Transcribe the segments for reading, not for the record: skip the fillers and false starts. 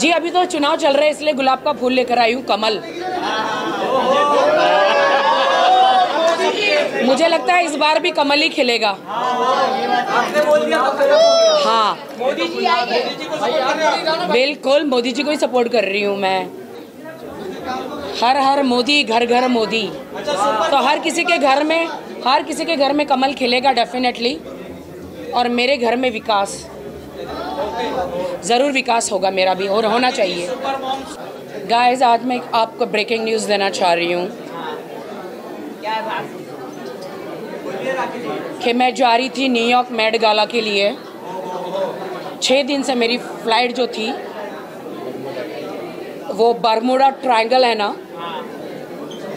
जी अभी तो चुनाव चल रहा है इसलिए गुलाब का फूल लेकर आई हूँ, कमल। मुझे लगता है इस बार भी कमल ही खिलेगा। हाँ बिल्कुल, मोदी जी को ही सपोर्ट कर रही हूँ मैं। हर हर मोदी, घर घर मोदी, तो हर किसी के घर में कमल खिलेगा डेफिनेटली। और मेरे घर में विकास, ज़रूर विकास होगा मेरा भी, और होना चाहिए। गाइस, आज मैं आपको ब्रेकिंग न्यूज़ देना चाह रही हूँ कि मैं जा रही थी न्यूयॉर्क मेड गाला के लिए। 6 दिन से मेरी फ़्लाइट जो थी वो बरमूडा ट्रायंगल है ना,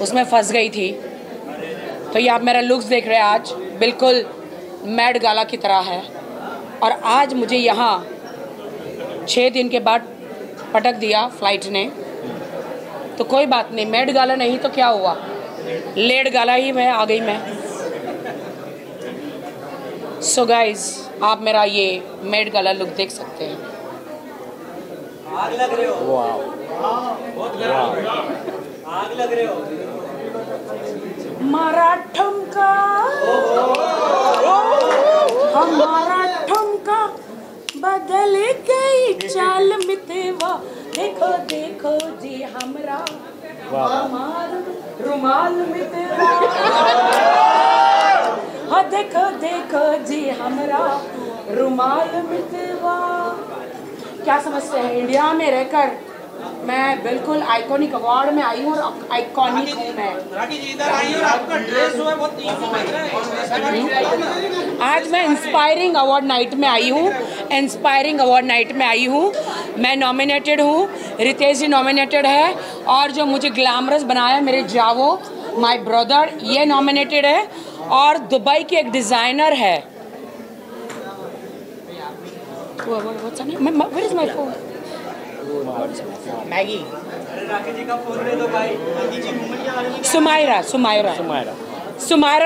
उसमें फंस गई थी। तो ये आप मेरा लुक्स देख रहे हैं, आज बिल्कुल मेड गाला की तरह है। और आज मुझे यहाँ 6 दिन के बाद पटक दिया फ्लाइट ने, तो कोई बात नहीं, मेड गाला नहीं तो क्या हुआ, लेड गाला ही मैं आ गई मैं। सो गाइज, आप मेरा ये मेड गाला लुक देख सकते हैं। आग लग रहे हो। वाह, आग लग रहे हो। मराठम का हमारा ठुमका बदल गई चाल में तेवा, देखो देखो जी हमरा रुमाल में तेवा, हाँ देखो देखो जी हमरा रुमाल में तेवा। क्या समझते हैं, इंडिया में रहकर मैं बिल्कुल आइकॉनिक अवार्ड में आई हूँ और आइकॉनिक हूँ मैं। आपका ड्रेस जो है बहुत यूनिक है। आज मैं इंस्पायरिंग अवार्ड नाइट में आई हूँ, मैं नॉमिनेटेड हूँ, रितेश जी नॉमिनेटेड है, और जो मुझे ग्लैमरस बनाया मेरे जावो, माय ब्रदर, ये नॉमिनेटेड है। और दुबई की एक डिज़ाइनर है, मैगी, सुमायरा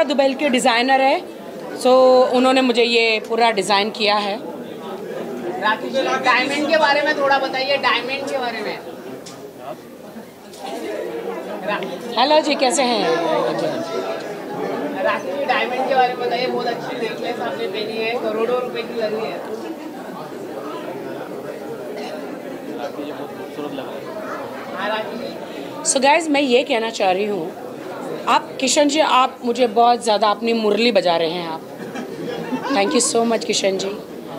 दुबई के डिज़ाइनर है। सो उन्होंने मुझे ये पूरा डिज़ाइन किया है। राखी जी, डायमंड के बारे में थोड़ा बताइए, डायमंड के बारे में। हेलो जी, कैसे हैं राखी जी? डायमंड के बारे में बताइए, बहुत अच्छी नेकलेस आपने पहनी है, करोड़ों रुपए की लगी है। सो गाइज, मैं ये कहना चाह रही हूँ, आप किशन जी, आप मुझे बहुत ज़्यादा अपनी मुरली बजा रहे हैं आप। Thank you so much Kishan ji.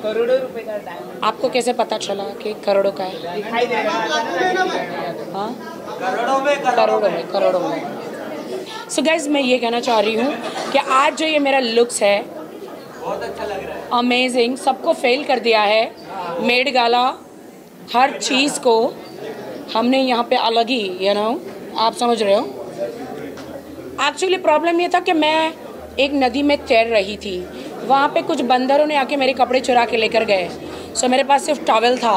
करोड़ों रुपए का डायमंड, आपको कैसे पता चला कि करोड़ों का है? दिखाई दे रहा है। हाँ, करोड़ों में। सो गाइज, मैं ये कहना चाह रही हूँ कि आज जो ये मेरा लुक्स है बहुत अच्छा लग रहा है, अमेजिंग, सबको फेल कर दिया है। मेड गाला, हर चीज़ को हमने यहाँ पे अलग ही, यू नो, आप समझ रहे हो। एक्चुअली प्रॉब्लम ये था कि मैं एक नदी में तैर रही थी, वहाँ पे कुछ बंदरों ने आके मेरे कपड़े चुरा के लेकर गए। सो मेरे पास सिर्फ टॉवल था,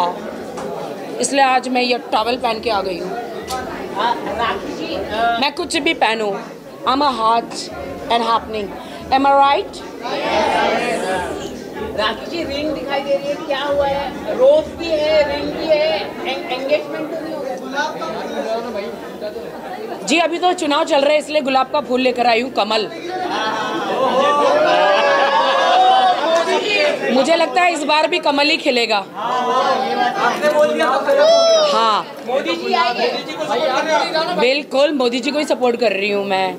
इसलिए आज मैं ये टॉवल पहन के आ गई हूँ। मैं कुछ भी पहनूँ, I am a hot and happening, am I right? Rakhi ji, ring दिखाई दे रही है, क्या हुआ है? रोज भी है, रिंग भी है, एंगेजमेंट तो नहीं होगा? जी अभी तो चुनाव चल रहा है इसलिए गुलाब का फूल लेकर आई हूँ, कमल। मुझे लगता है इस बार भी कमल ही खिलेगा। हाँ बिल्कुल, मोदी जी को ही सपोर्ट कर रही हूँ मैं।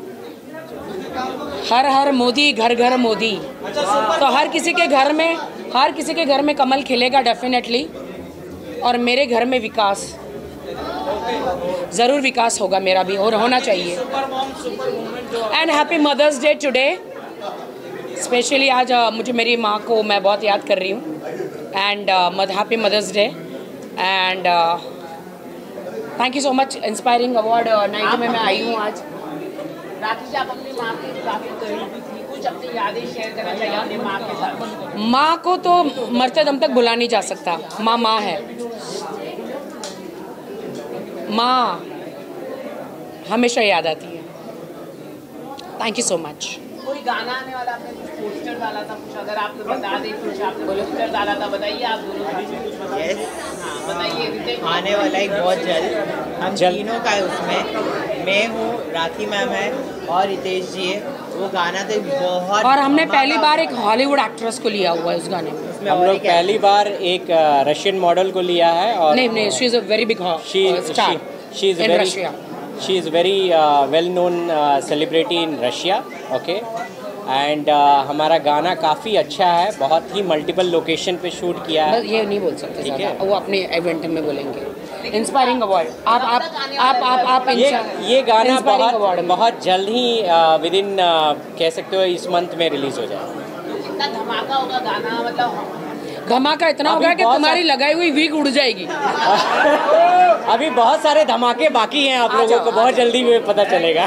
हर हर मोदी, घर घर मोदी, तो हर किसी के घर में कमल खिलेगा डेफिनेटली। और मेरे घर में विकास, ज़रूर विकास होगा मेरा भी, और होना चाहिए। And happy mother's day today, specially आज मुझे मेरी माँ को मैं बहुत याद कर रही हूँ। And happy mother's day, and thank you so much. Inspiring award night में मैं आई हूँ आज। राखी जी, आप अपनी माँ के काफ़ी करीब थी, कुछ अपनी यादें शेयर करना चाहिए अपनी माँ के साथ? माँ को तो मरते दम तक भुला नहीं जा सकता, माँ माँ है। माँ हमेशा याद आती है। Thank you so much. गाना आने वाला आपने कुछ पोस्टर डाला था, कुछ अगर आप तो बता दें, कुछ आपने पोस्टर डाला था, बताइए आप दोनों। हाँ बताइए। आने वाला है बहुत जल्द, हम तीनों का है, उसमें मैं हूँ, राखी मैम है और रितेश जी है। वो गाना तो बहुत, और हमने पहली बार एक हॉलीवुड एक्ट्रेस को लिया हुआ है उस गाने में। हम लोग पहली बार एक रशियन मॉडल को लिया है। और नहीं, she is a very big star, she is in Russia, she is very well known celebrity in Russia. Okay and हमारा गाना काफ़ी अच्छा है, बहुत ही मल्टीपल लोकेशन पे शूट किया है। ये नहीं बोल सकते, ठीक है, वो अपने इवेंट में बोलेंगे। इंस्पायरिंग अवार्ड आप ये गाना बहुत जल्द ही विद इन कह सकते हो इस मंथ में रिलीज़ हो जाएगा। तो कितना धमाका होगा गाना, मतलब धमाका इतना होगा कि तुम्हारी लगाई हुई वीक उड़ जाएगी। अभी बहुत सारे धमाके बाकी हैं, आप लोगों को बहुत जल्दी में पता चलेगा।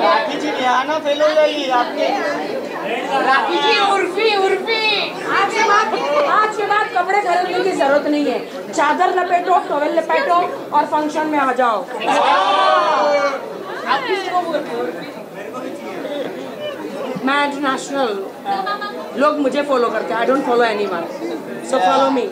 राखी जी आना फेल हो जाएगी आपके। राखी जी उर्फी आज के बाद कपड़े खरीदने की जरूरत नहीं है, चादर लपेटो, टॉवेल लपेटो और फंक्शन में आ जाओ। आप किसको बोलते हो? मैं इंटरनेशनल, लोग मुझे फॉलो करते हैं, I don't follow anyone, so follow me.